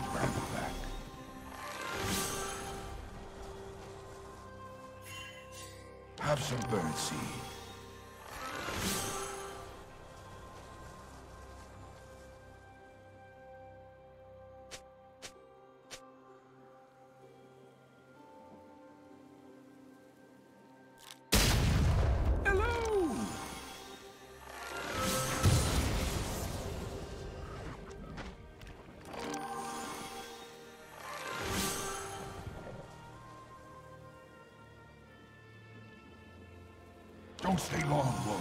for Brambleback. Have some birdseed. Don't stay long, Wolves.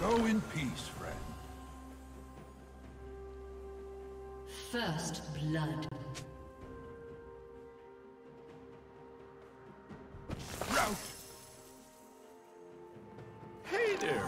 Go in peace, friend. First blood. Rout! Hey there!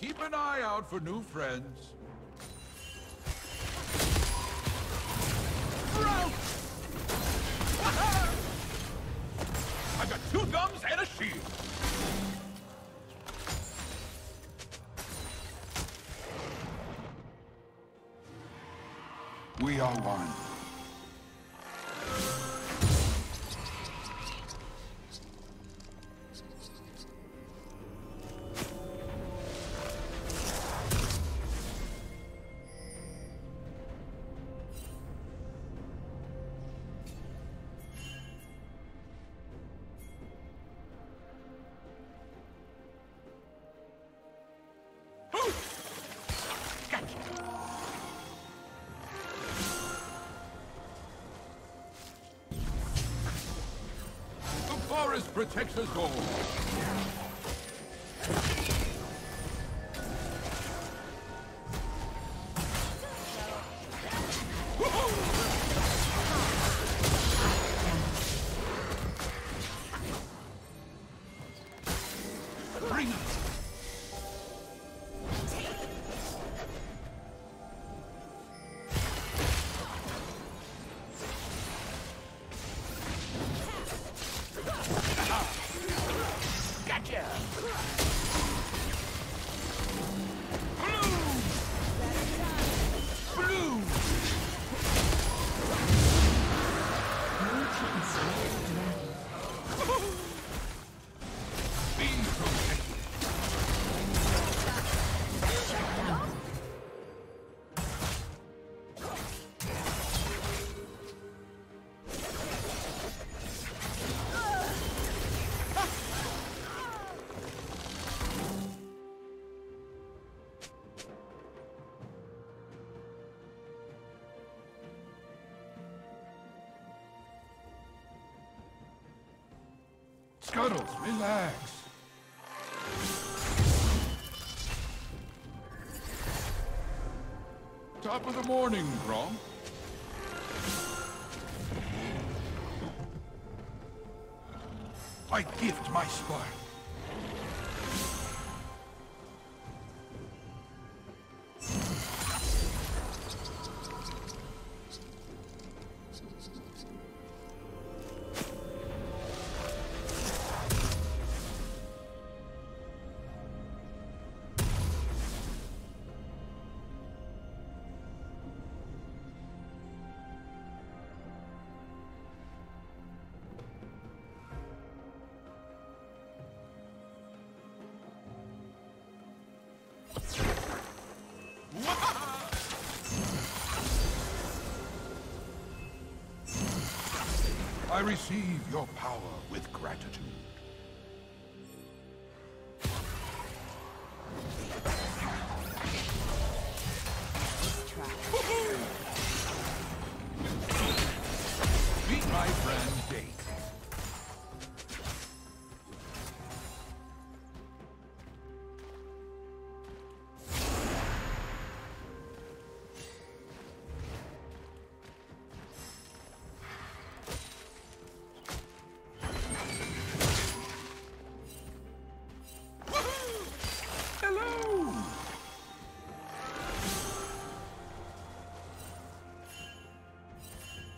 Keep an eye out for new friends. I've got two gums and a shield. We are one. Protects us all. Scuttles, relax. Top of the morning, Grom. I gift my spark. I receive your power with gratitude. Meet my friend Daisy.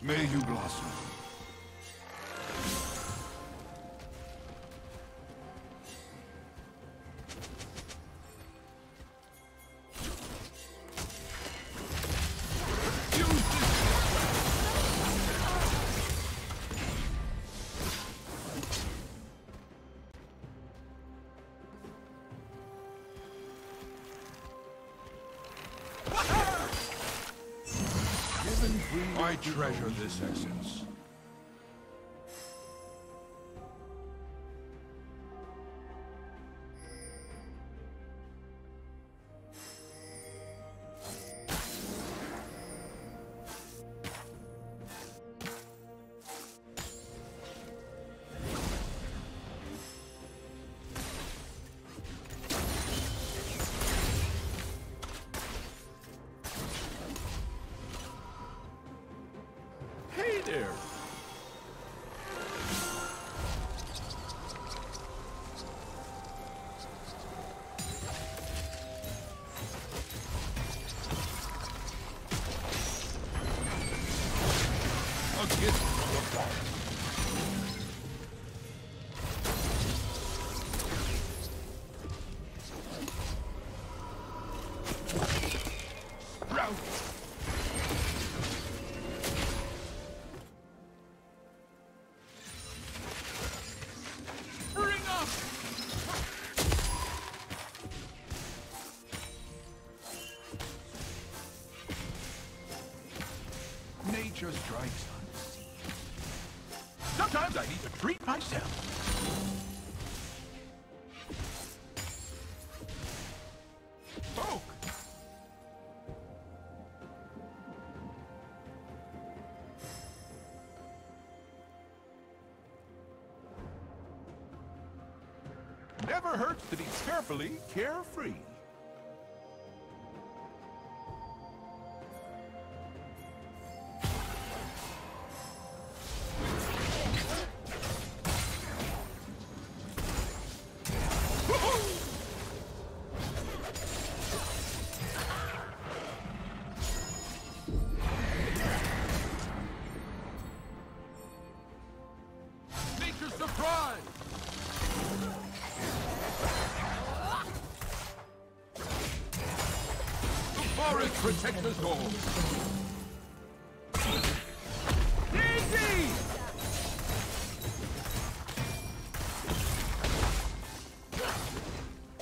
May you blossom. I treasure this essence. Nature strikes unseen. Sometimes I need to treat myself. Folk! Never hurts to be carefully carefree. Protect us all. Daisy!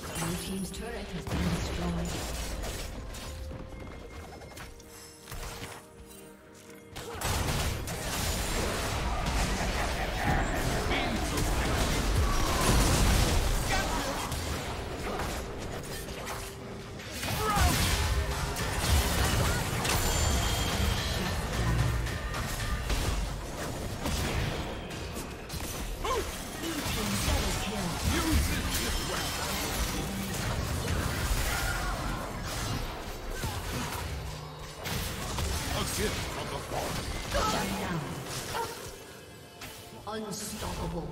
Blue team's turret has been destroyed. Unstoppable.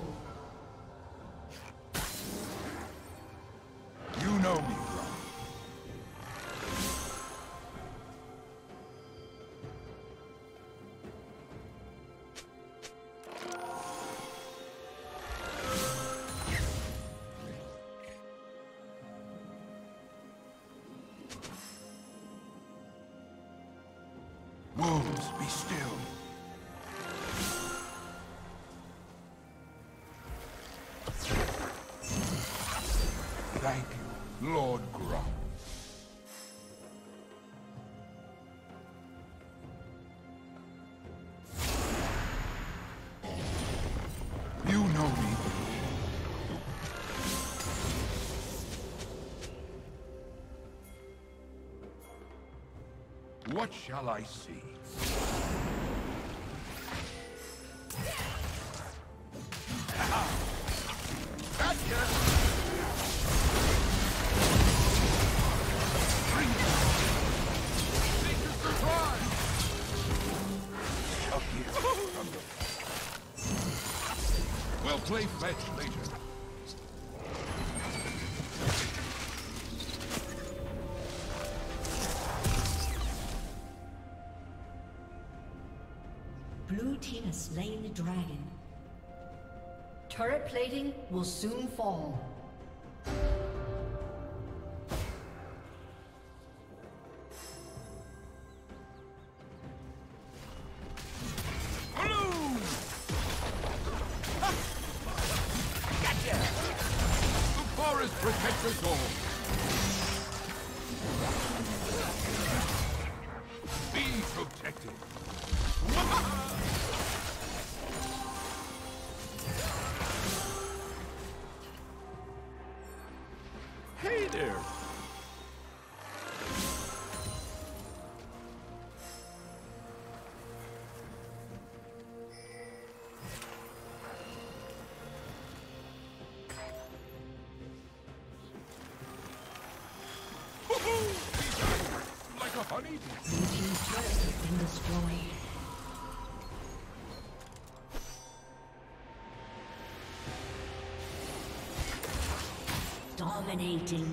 You know me, Grunt. Wolves, be still. Thank you, Lord Grom. You know me. What shall I see? Play fetch later. Blue team has slain the dragon. Turret plating will soon fall. Blue team's turret has been destroyed. Dominating.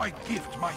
I gift my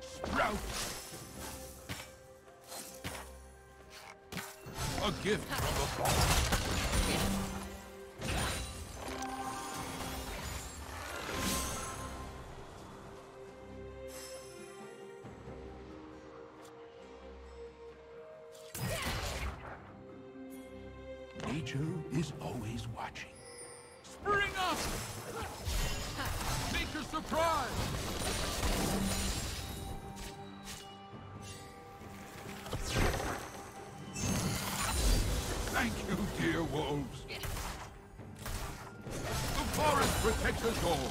Sprout! A gift from the bomb. Nature is always watching. Spring up! Make your surprise! Thank you, dear wolves. The forest protects us all.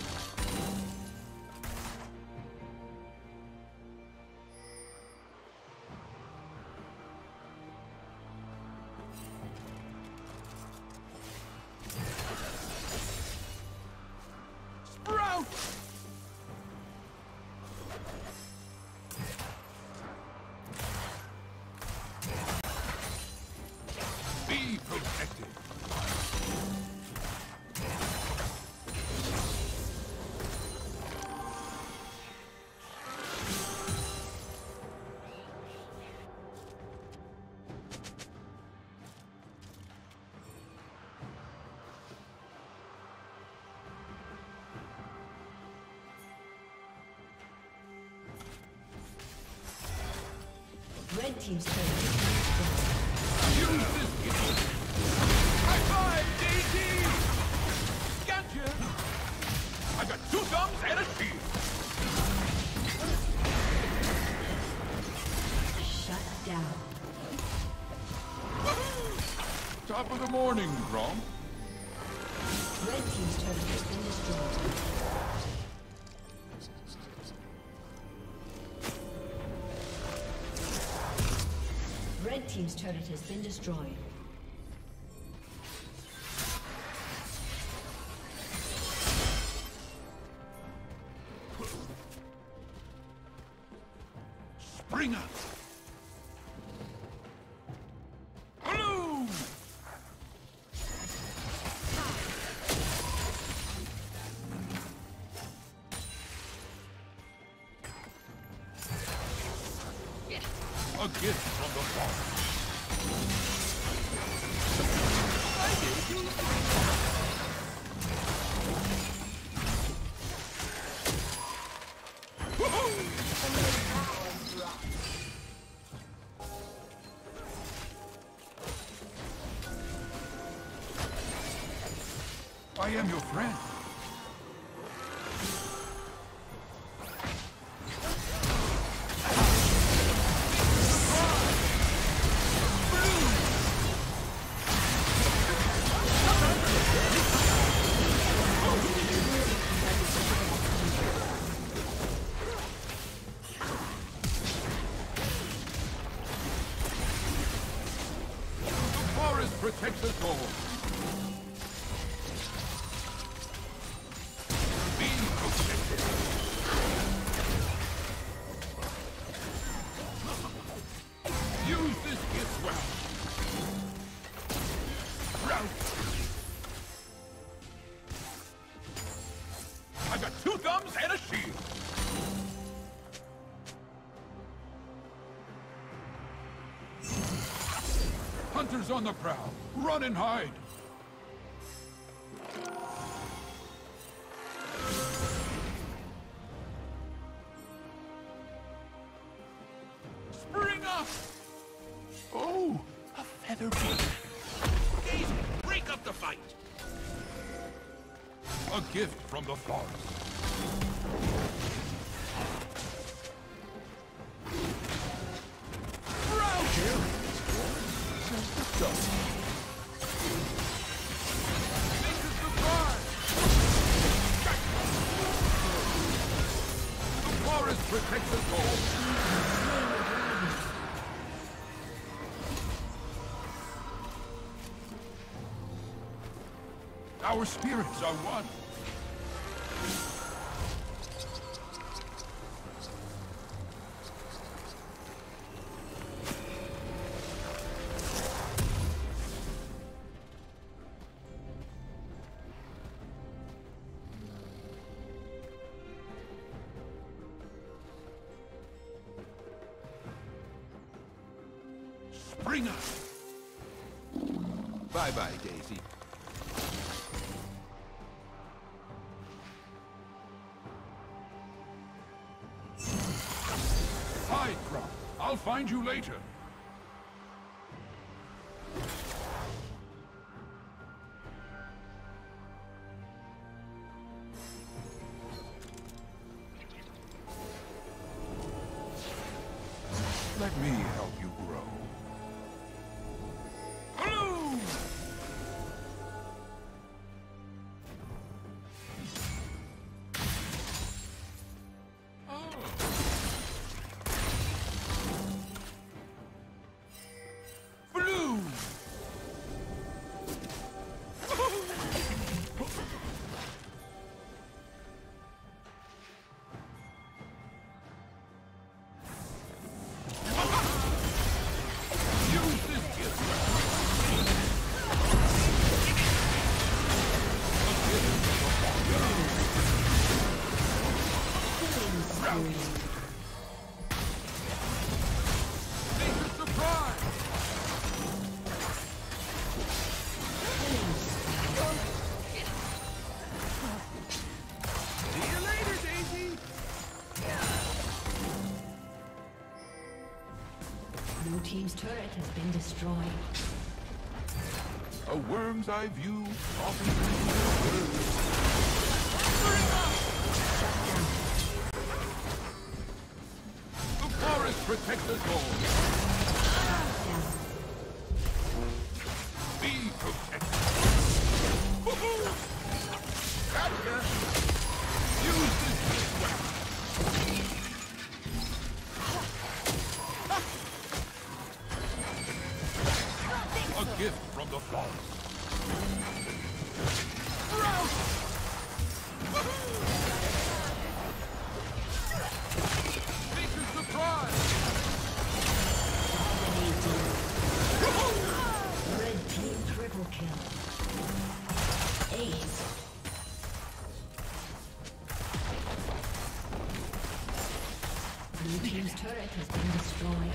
Sprout! Protected. team's turret has been destroyed. High five, Daisy! Gotcha! I've got two thumbs and a shield! Shut down. Woohoo! Top of the morning, Grom. Red team's turret has been destroyed. Red team's turret has been destroyed. Springer! Bloom! A gift from the forest. I am your friend. The forest protects us all. Hunters on the prowl, run and hide. Spring up! Oh, a feather bit. Daisy, break up the fight. A gift from the forest. Protect the goal. Our spirits are one. Bring us. Bye-bye, Daisy. Hide, Grunt. I'll find you later. Let me help you grow. Blue team's turret has been destroyed. A worm's eye view offers. The forest protects us all. Be protected. Use this weapon. Gift from the flowers. This is the prize. Red team triple kill. Ace. Blue team's turret has been destroyed.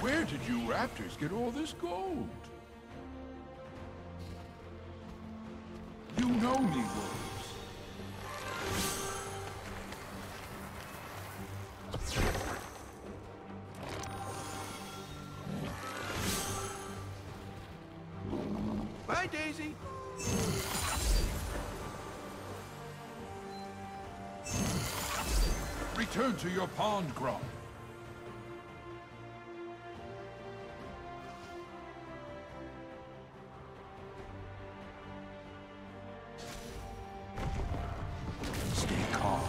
Where did you raptors get all this gold? You know me, wolves. Bye, Daisy. Return to your pond, Grom. Stay calm.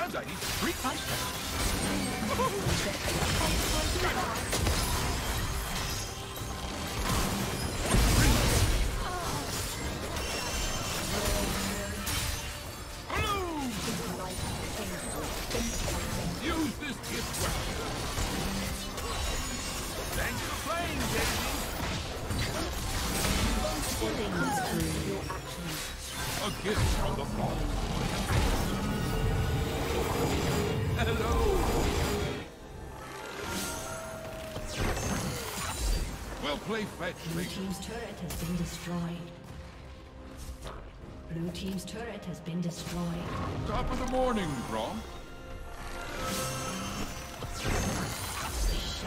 I need to treat myself. Play fetch, Blue team's turret has been destroyed. Blue team's turret has been destroyed. Top of the morning, Grom.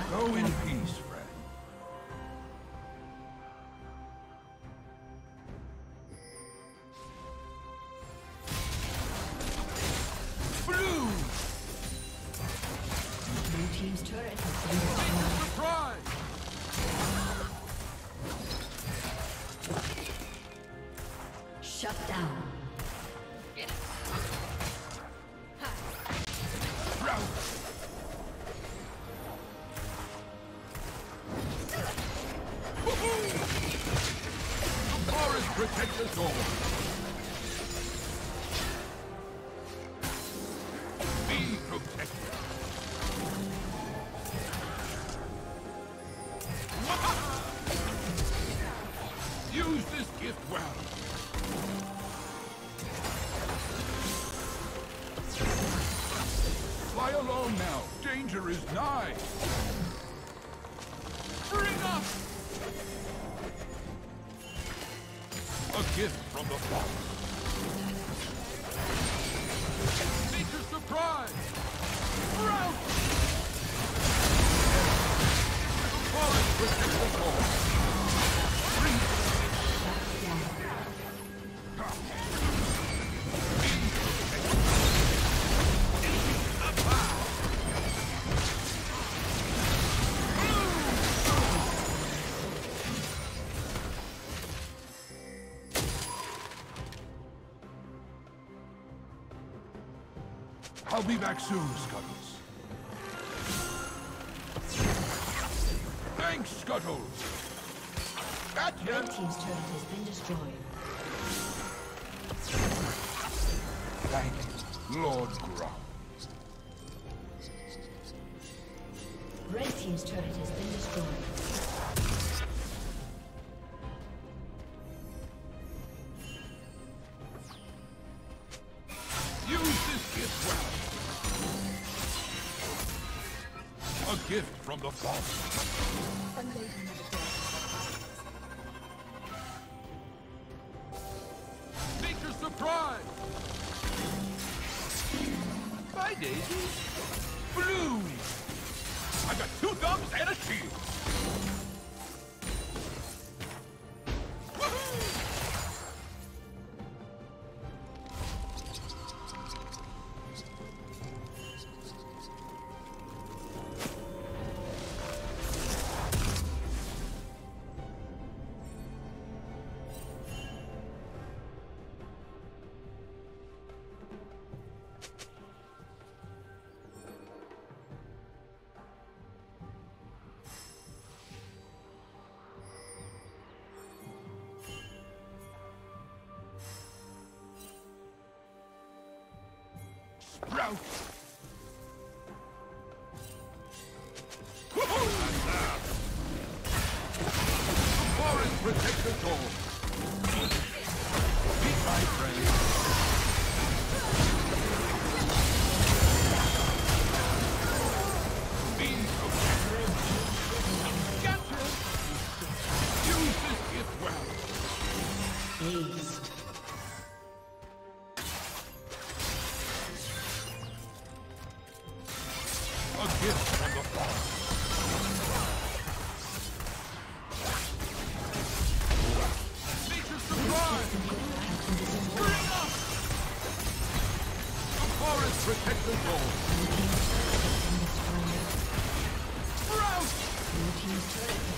Go in peace, friend. Blue team's turret has been destroyed. Surprise! Shut down. Route. protect us all. Be protected. Use this gift well. Fly alone now. Danger is nigh. Bring up a gift from the Father. Seek a surprise. Rout. The fallen protects I'll be back soon, Scuttles. Thanks, Scuttles. Got you. Red team's turret has been destroyed. Thank Lord Grom. Red team's turret has been destroyed. Use this gift well. A gift from the Father. Bye, Daisy. Blue. I've got 2 thumbs and a shield. Sprout! Forest protects us all! Be my friend! Be protected! Gotcha! Use this gift well! Please. Protect the goal.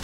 Route!